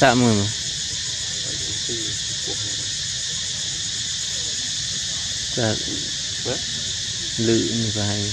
Sợ mùi mà. Lự như vậy.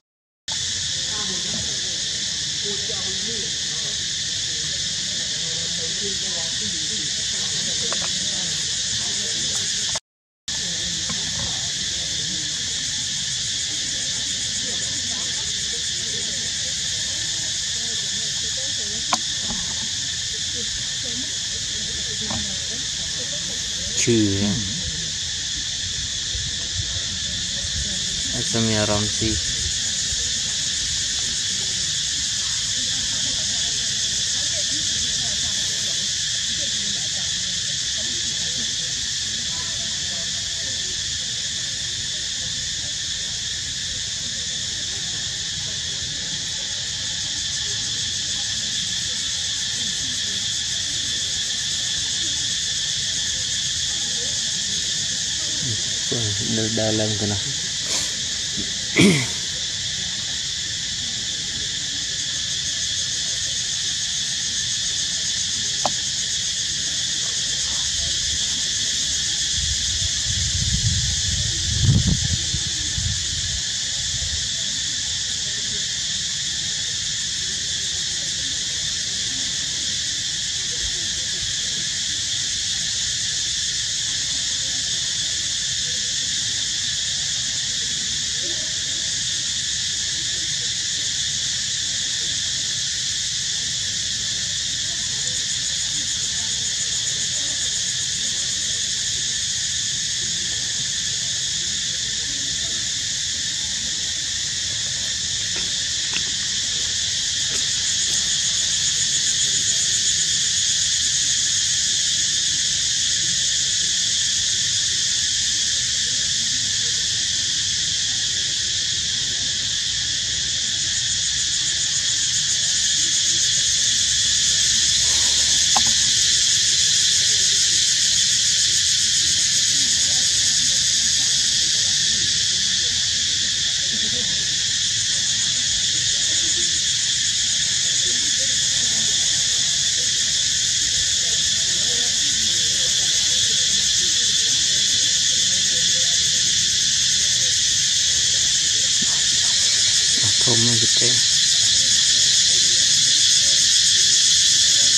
Trừ Asmia Ramsi dalam kena.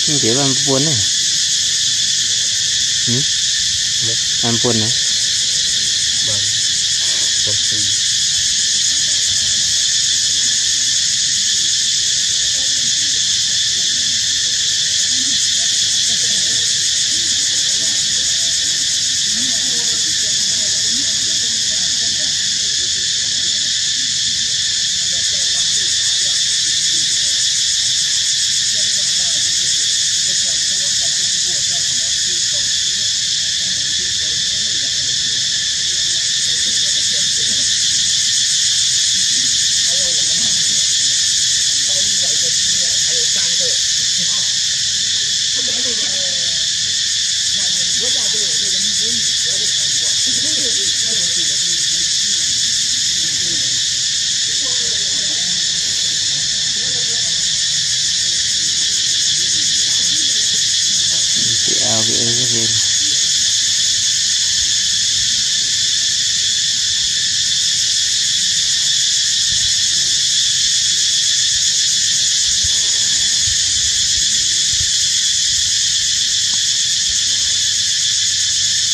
Thế là ăn buồn này, ăn buồn này,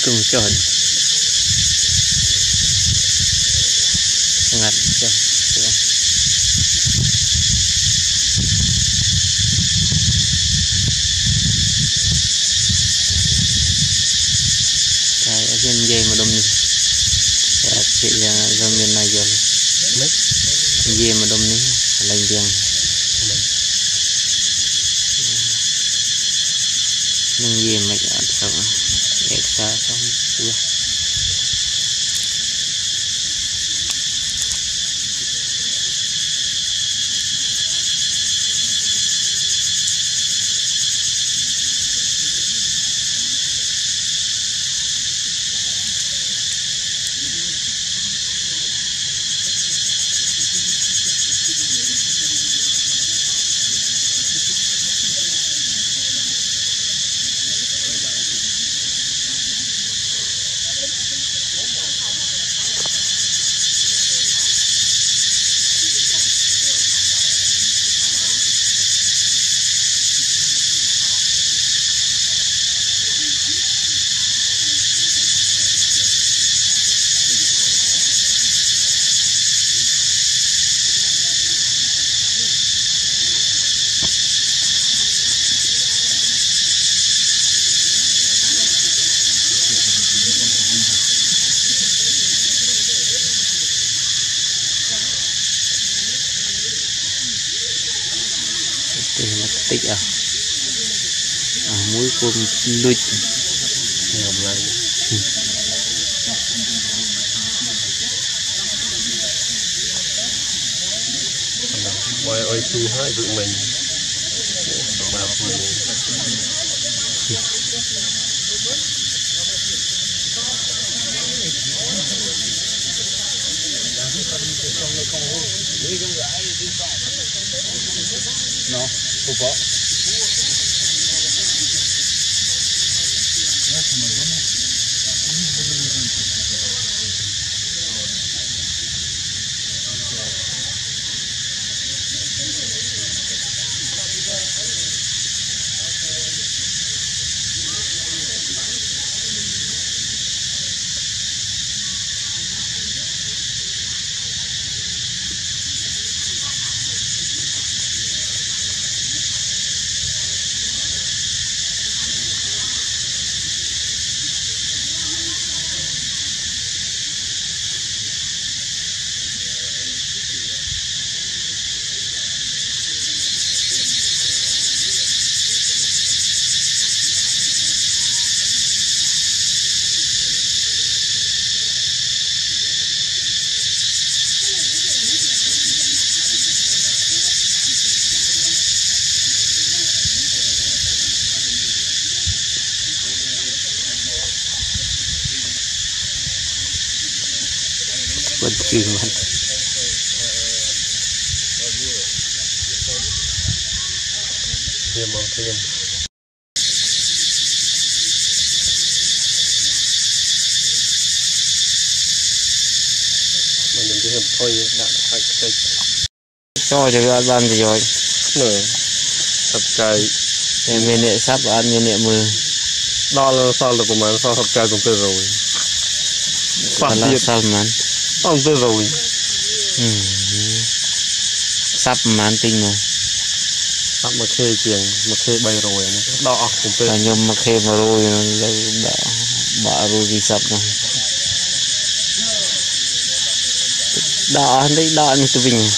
chung cho hình ngặt cho cái ở trên dây mà đông chị ra miền này giờ dây mà đông này lành giang nâng dây mà chả thở để xa xong chưa tích à, mũi côn lụt ngầm lại mọi ơi xu hai vợ mình bà phu nó phục vụ vẫn chưa hoàn thêm mình đi hợp thôi đã phải cái cho thì ăn ban gì rồi nửa hợp cài mình nghệ sắp và ăn nghệ mưa đo sao được của mình sao hợp cài cũng từ rồi phát hiện sao mình ông tôi rồi sắp màn tinh rồi sắp mà khê chuyện mà khê bay rồi đỏ cũng tôi nhưng mà khê mà rồi đã bỏ rồi thì sắp rồi đỏ đấy đỏ như tôi bình